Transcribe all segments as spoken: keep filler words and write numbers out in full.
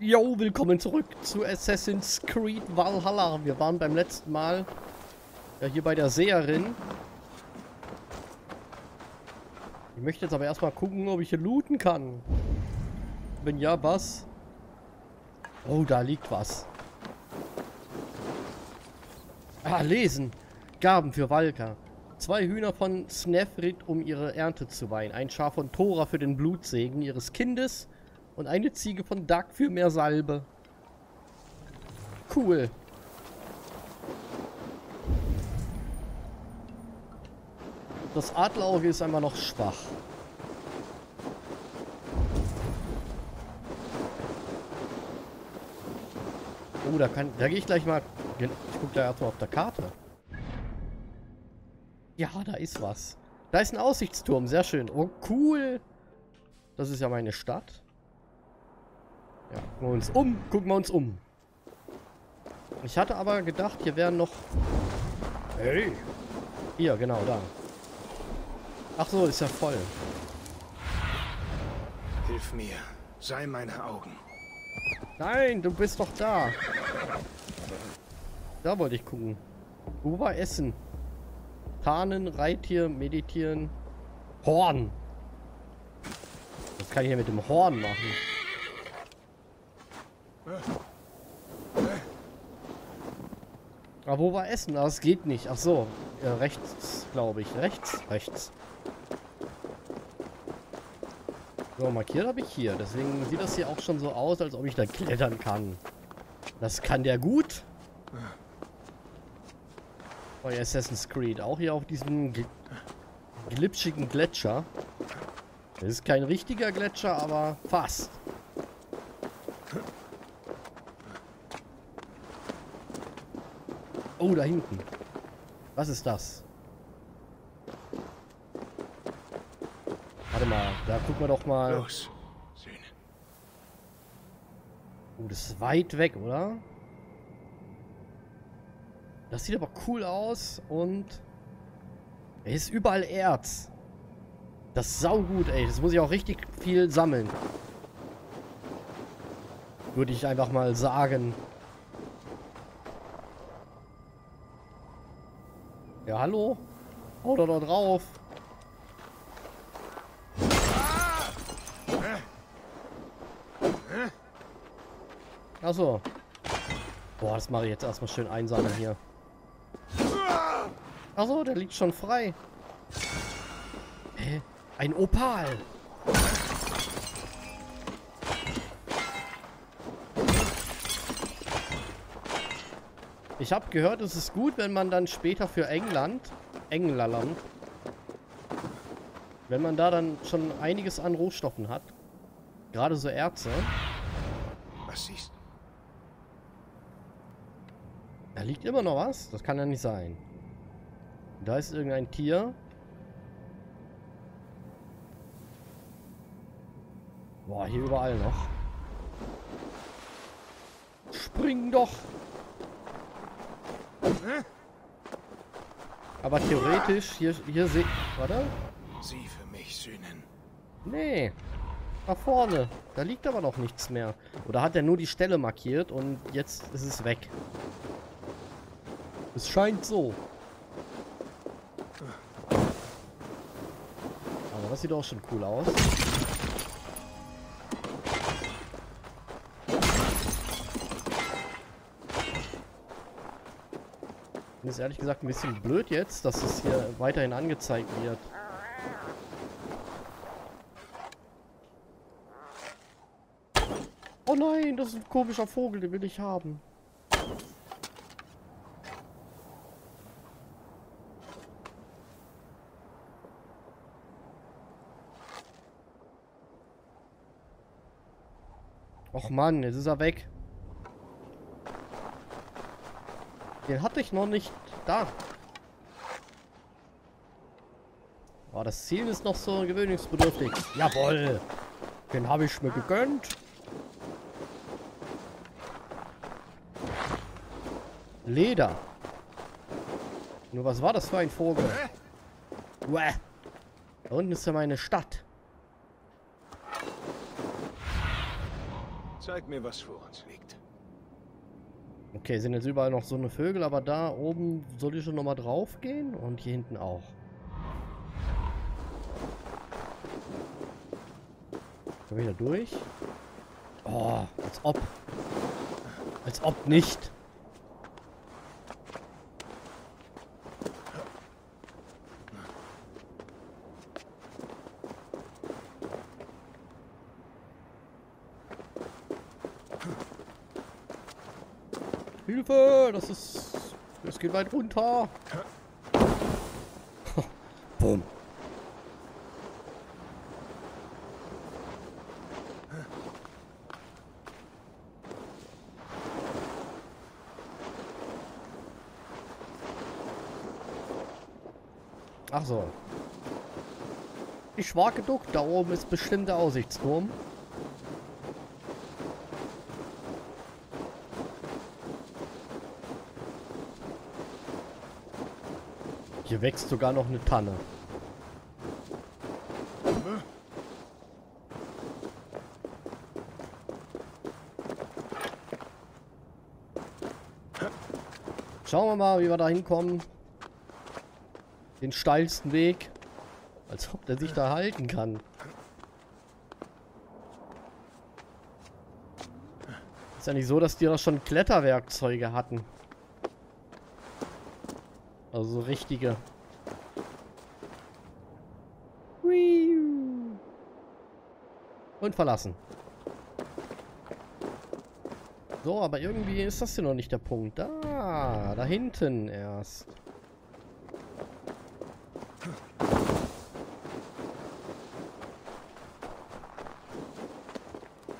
Jo, willkommen zurück zu Assassin's Creed Valhalla. Wir waren beim letzten Mal ja hier bei der Seherin. Ich möchte jetzt aber erstmal gucken, ob ich hier looten kann. Wenn ja, was? Oh, da liegt was. Ah, lesen. Gaben für Valka. Zwei Hühner von Snefrid, um ihre Ernte zu weihen. Ein Schaf von Thora für den Blutsegen ihres Kindes. Und eine Ziege von Dach für mehr Salbe. Cool. Das Adlerauge ist einfach noch schwach. Oh, da kann... Da gehe ich gleich mal... Ich gucke da erstmal auf der Karte. Ja, da ist was. Da ist ein Aussichtsturm. Sehr schön. Oh, cool. Das ist ja meine Stadt. Ja, gucken wir uns um. Gucken wir uns um. Ich hatte aber gedacht, hier wären noch... Hey! Hier, genau, da. Ach so, ist ja voll. Hilf mir. Sei meine Augen. Nein, du bist doch da. Da wollte ich gucken. Wo war Essen? Tarnen, Reittier, meditieren. Horn! Was kann ich hier mit dem Horn machen? Aber wo war Essen? Ah, es geht nicht. Ach so, äh, rechts, glaube ich. Rechts, rechts. So, markiert habe ich hier. Deswegen sieht das hier auch schon so aus, als ob ich da klettern kann. Das kann der gut. Bei Assassin's Creed. Auch hier auf diesem gl glitschigen Gletscher. Das ist kein richtiger Gletscher, aber fast. Oh, da hinten. Was ist das? Warte mal, da gucken wir doch mal. Los, Söhne. Oh, das ist weit weg, oder? Das sieht aber cool aus und... Es ist überall Erz. Das ist saugut, ey. Das muss ich auch richtig viel sammeln. Würde ich einfach mal sagen. Ja, hallo? Hau doch da drauf. Achso. Boah, das mache ich jetzt erstmal schön einsammeln hier. Achso, der liegt schon frei. Hä? Ein Opal. Ich habe gehört, es ist gut, wenn man dann später für England, Englerland, wenn man da dann schon einiges an Rohstoffen hat. Gerade so Erze. Was siehst du? Da liegt immer noch was? Das kann ja nicht sein. Da ist irgendein Tier. Boah, hier überall noch. Spring doch! Aber theoretisch, hier, hier seht... Warte. Sieh für mich, Sühnen. Nee. Da vorne. Da liegt aber noch nichts mehr. Oder hat er nur die Stelle markiert und jetzt ist es weg. Es scheint so. Aber das sieht auch schon cool aus. Ist ehrlich gesagt ein bisschen blöd jetzt, dass es hier weiterhin angezeigt wird. Oh nein, das ist ein komischer Vogel, den will ich haben. Och Mann, jetzt ist er weg. Den hatte ich noch nicht da. Oh, das Ziel ist noch so gewöhnungsbedürftig. Jawohl. Den habe ich mir gegönnt. Leder. Nur was war das für ein Vogel? Uäh. Da unten ist ja meine Stadt. Zeig mir, was vor uns liegt. Okay, sind jetzt überall noch so eine Vögel, aber da oben soll ich schon nochmal drauf gehen und hier hinten auch. Komm ich da durch? Oh, als ob. Als ob nicht. Hilfe, das ist... Das geht weit runter. Boom. Ach so. Ich war geduckt, da oben ist bestimmt der Aussichtsturm. Hier wächst sogar noch eine Tanne. Schauen wir mal, wie wir da hinkommen. Den steilsten Weg. Als ob der sich da halten kann. Ist ja nicht so, dass die da schon Kletterwerkzeuge hatten. Also richtige. Und verlassen. So, aber irgendwie ist das hier noch nicht der Punkt. Da, da hinten erst.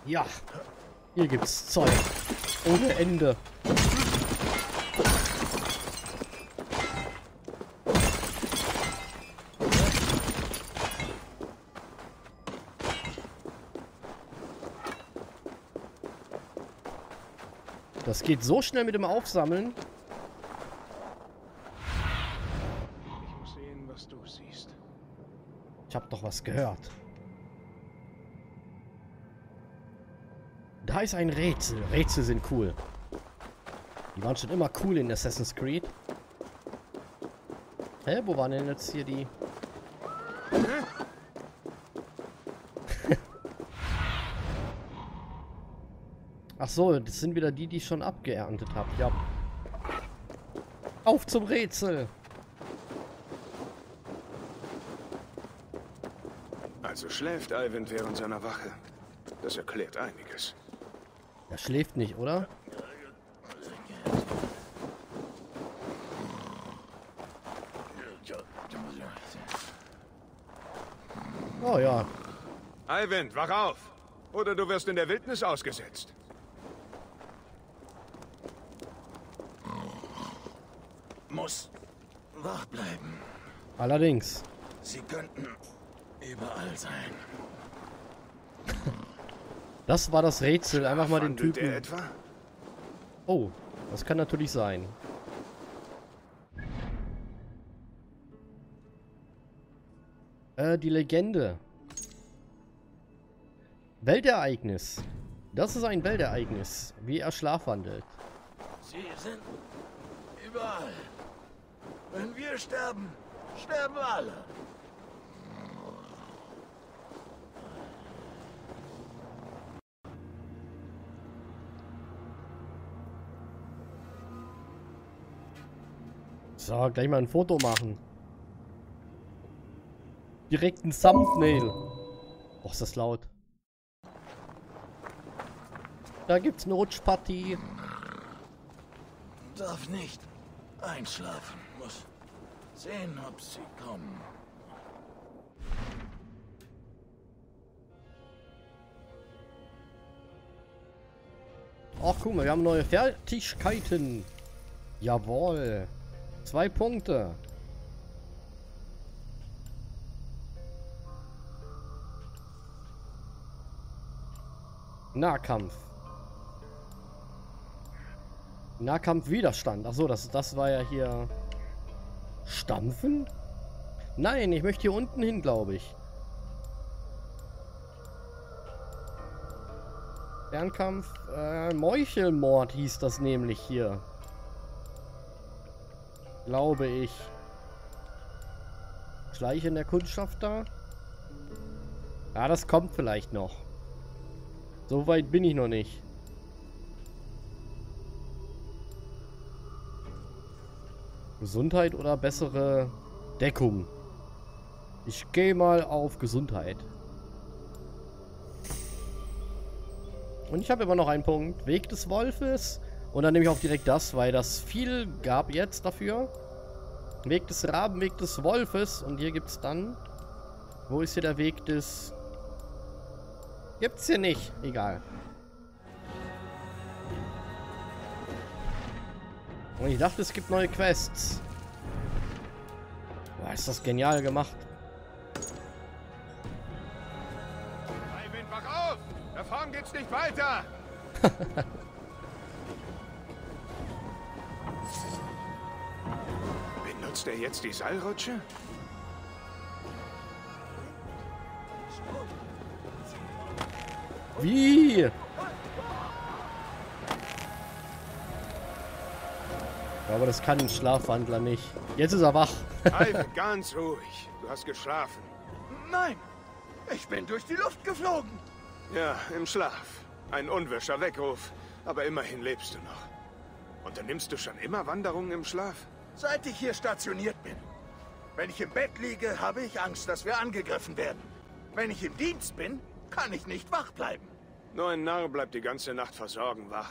Ja, hier gibt's Zeug. Ohne Ende. Das geht so schnell mit dem Aufsammeln. Ich muss sehen, was du siehst. Ich habe doch was gehört. Da ist ein Rätsel. Rätsel sind cool. Die waren schon immer cool in Assassin's Creed. Hä, wo waren denn jetzt hier die... Ach so, das sind wieder die, die ich schon abgeerntet habe. Ja. Auf zum Rätsel! Also schläft Eivind während seiner Wache. Das erklärt einiges. Er schläft nicht, oder? Oh ja. Eivind, wach auf! Oder du wirst in der Wildnis ausgesetzt. Muss wach bleiben. Allerdings. Sie könnten überall sein. Das war das Rätsel. Einfach mal den Typen. Etwa? Oh, das kann natürlich sein. Äh, die Legende. Weltereignis. Das ist ein Weltereignis, wie er schlafwandelt. Sie sind überall. Wenn wir sterben, sterben alle. So, gleich mal ein Foto machen. Direkt ein Thumbnail. Och, ist das laut. Da gibt's eine Rutschpartie. Darf nicht einschlafen. Muss sehen, ob sie kommen. Ach, guck mal, wir haben neue Fertigkeiten. Jawohl. Zwei Punkte. Nahkampf. Nahkampfwiderstand. Achso, das, das war ja hier... Stampfen? Nein, ich möchte hier unten hin, glaube ich. Fernkampf, äh, Meuchelmord hieß das nämlich hier. Glaube ich. Schleiche in der Kundschaft da? Ja, das kommt vielleicht noch. So weit bin ich noch nicht. Gesundheit oder bessere Deckung? Ich gehe mal auf Gesundheit. Und ich habe immer noch einen Punkt. Weg des Wolfes. Und dann nehme ich auch direkt das, weil das viel gab jetzt dafür. Weg des Raben, Weg des Wolfes. Und hier gibt es dann... Wo ist hier der Weg des... Gibt's hier nicht. Egal. Und ich dachte, es gibt neue Quests. Boah, ist das genial gemacht. Eivind, wach auf! Da vorne geht's nicht weiter! Benutzt er jetzt die Seilrutsche? Wie? Aber das kann ein Schlafwandler nicht. Jetzt ist er wach. Eivind, ganz ruhig. Du hast geschlafen. Nein, ich bin durch die Luft geflogen. Ja, im Schlaf. Ein unwischer Weckruf. Aber immerhin lebst du noch. Unternimmst du schon immer Wanderungen im Schlaf? Seit ich hier stationiert bin. Wenn ich im Bett liege, habe ich Angst, dass wir angegriffen werden. Wenn ich im Dienst bin, kann ich nicht wach bleiben. Nur ein Narr bleibt die ganze Nacht vor Sorgen wach.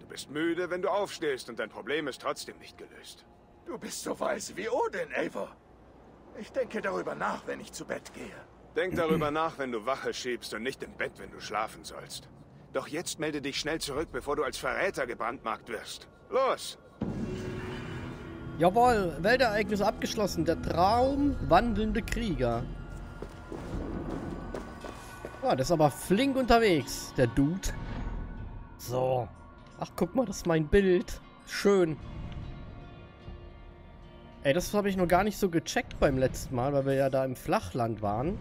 Du bist müde, wenn du aufstehst, und dein Problem ist trotzdem nicht gelöst. Du bist so weise wie Odin, Eivor. Ich denke darüber nach, wenn ich zu Bett gehe. Denk darüber nach, wenn du Wache schiebst und nicht im Bett, wenn du schlafen sollst. Doch jetzt melde dich schnell zurück, bevor du als Verräter gebrandmarkt wirst. Los! Jawohl, Weltereignis abgeschlossen. Der Traum wandelnde Krieger. Ja, der ist aber flink unterwegs, der Dude. So. Ach, guck mal, das ist mein Bild. Schön. Ey, das habe ich noch gar nicht so gecheckt beim letzten Mal, weil wir ja da im Flachland waren.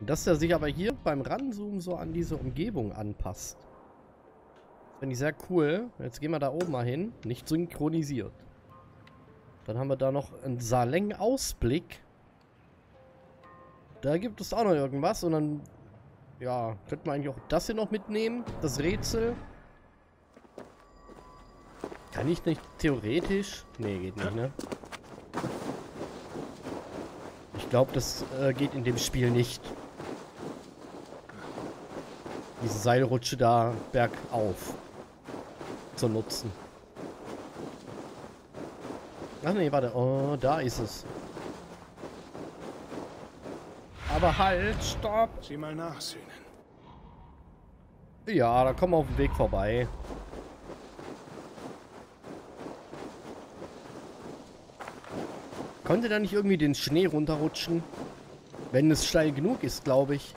Dass er sich aber hier beim Ranzoomen so an diese Umgebung anpasst. Finde ich sehr cool. Jetzt gehen wir da oben mal hin. Nicht synchronisiert. Dann haben wir da noch einen Saleng-Ausblick. Da gibt es auch noch irgendwas. Und dann, ja, könnten wir eigentlich auch das hier noch mitnehmen. Das Rätsel. Kann ich nicht theoretisch? Nee, geht nicht, ne? Ich glaube, das äh, geht in dem Spiel nicht. Diese Seilrutsche da bergauf zu nutzen. Ach nee, warte. Oh, da ist es. Aber halt, stopp! Sieh mal nach, Söhnen. Ja, da kommen wir auf dem Weg vorbei. Konnte da nicht irgendwie den Schnee runterrutschen? Wenn es steil genug ist, glaube ich.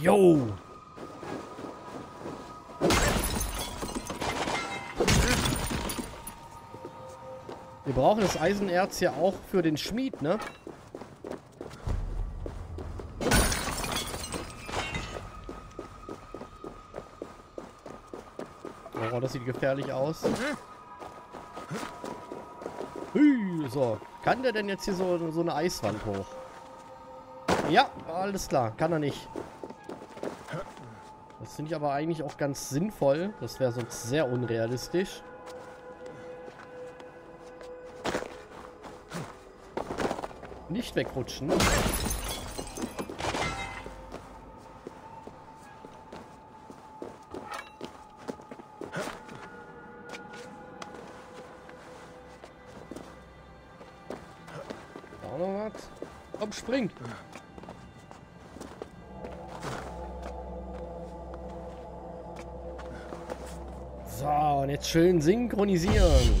Yo! Wir brauchen das Eisenerz ja auch für den Schmied, ne? Oh, das sieht gefährlich aus. Hui, so. Kann der denn jetzt hier so, so eine Eiswand hoch? Ja, alles klar. Kann er nicht. Das finde ich aber eigentlich auch ganz sinnvoll. Das wäre sonst sehr unrealistisch. Nicht wegrutschen. Auch noch was? Komm, springt! So, und jetzt schön synchronisieren.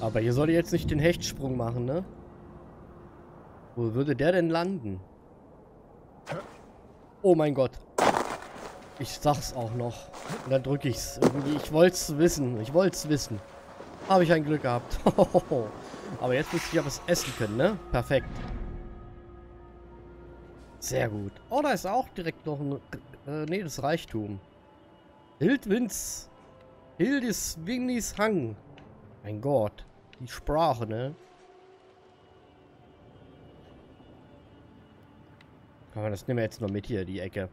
Aber hier soll ich jetzt nicht den Hechtsprung machen, ne? Wo würde der denn landen? Oh mein Gott. Ich sag's auch noch. Und dann drücke ich's. Irgendwie, ich wollt's wissen. Ich wollt's wissen. Habe ich ein Glück gehabt. Aber jetzt müsste ich ja was essen können, ne? Perfekt. Sehr gut. Oh, da ist auch direkt noch ein... Äh, ne, das Reichtum. Hildwins... Hildis Wignis Hang. Mein Gott. Die Sprache, ne? Aber das nehmen wir jetzt noch mit hier, die Ecke.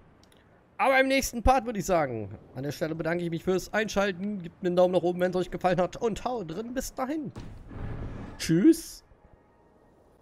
Aber im nächsten Part würde ich sagen, an der Stelle bedanke ich mich fürs Einschalten. Gebt mir einen Daumen nach oben, wenn es euch gefallen hat. Und haut drin, bis dahin. Tschüss.